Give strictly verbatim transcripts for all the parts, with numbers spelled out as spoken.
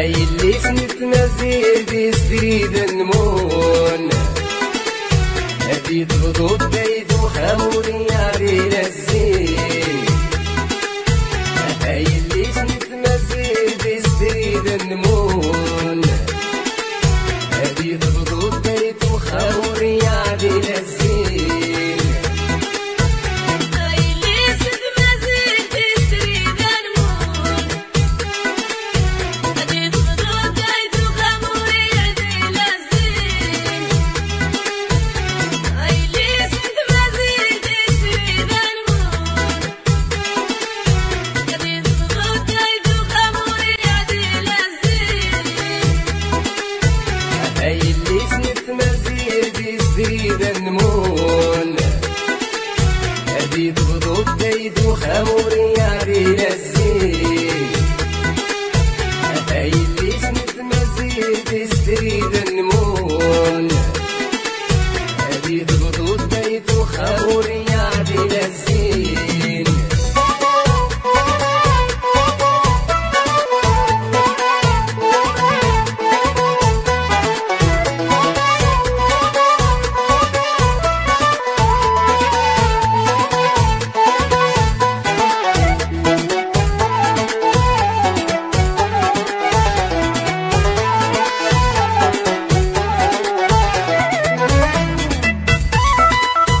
أي اللي سنت مزيد يستريد المون هدي تفضوط بيدو خموري عبيل الزين. أي اللي سنت مزيد يستريد المون هدي تفضوط بيدو خموري عبيل الزين. هدي تفضوط بيدو خموري عبيل الزين.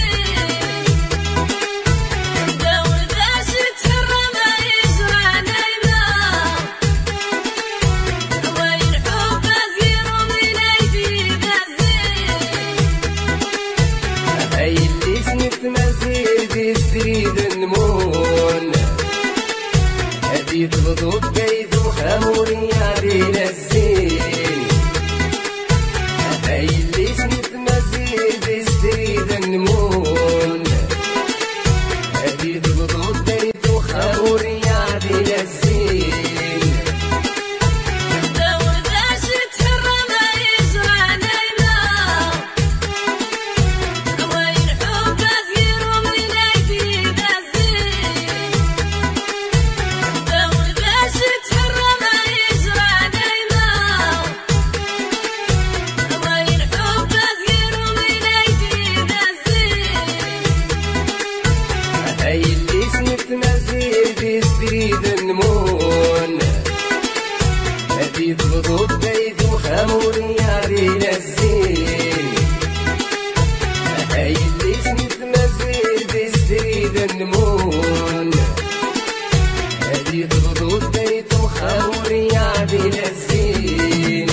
هاي اللي سنت مزيد يستريد المون هدي تفضوط بيدو خموري عبيل الزين. يستريد المون هدي تفضوط بيدو خموري عبيل الزين. هاي اللي سنت مزيد يستريد المون هدي تفضوط بيدو خموري عبيل الزين. هدي تفضوط بيدو خموري عبيل الزين. هاي اللي سنت مزيد يستريد المون هدي تفضوط بيدو خموري عبيل الزين.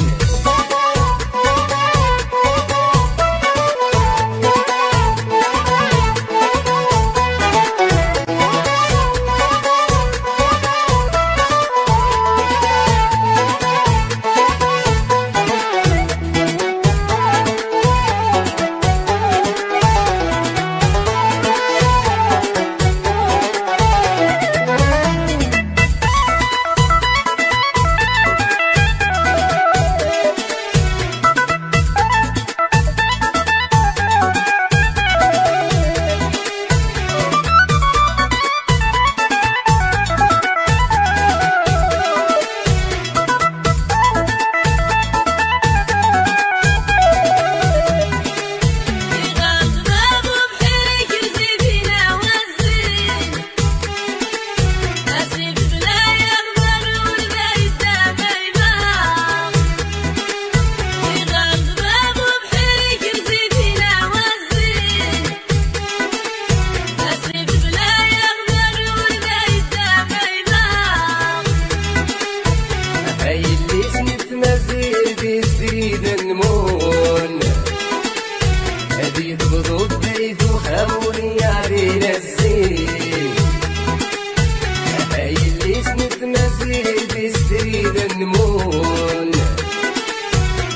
المول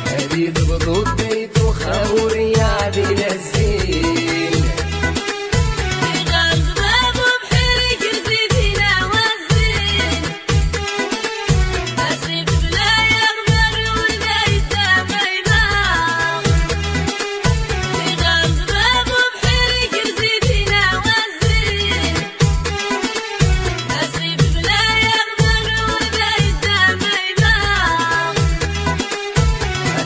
هادي تبضو بيت وخاوري عادي للزين يغاز بابو بحري كرزيدينا والزين أسيب بلا يغمر ولا يدام ايمان يغاز بابو بحري كرزيدينا والزين أسيب بلا يغمر ولا يدام ايمان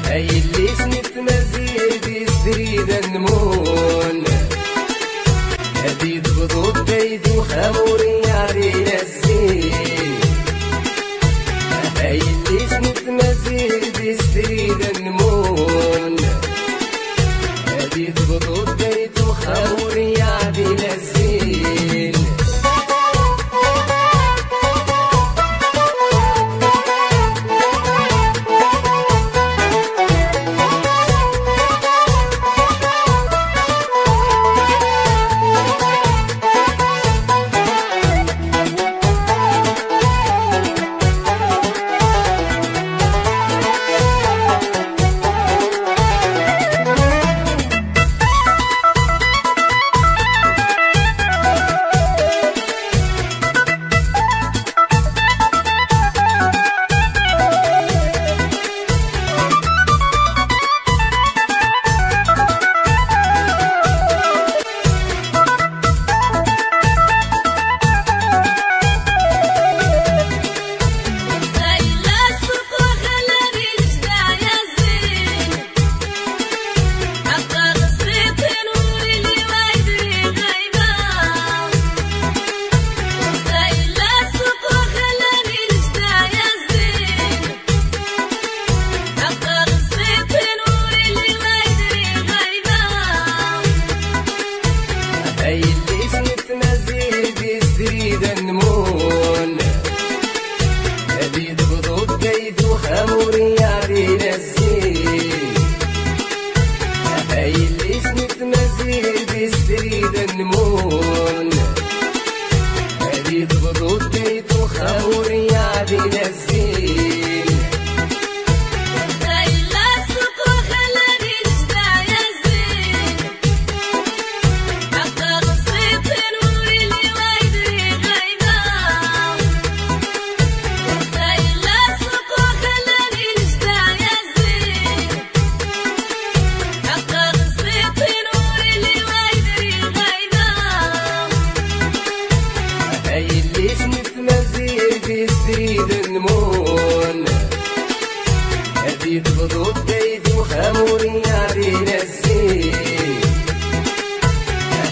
هاي اللي سنت مزيدي سريدا المون هادي تبضو بيت وخاوري عادي للزين هاي اللي سنت مزيدي سريدا المون هادي تبضو بيت وخاوري عادي للزين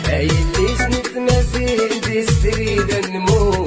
أي اللي سنت مزيد يستريد النمو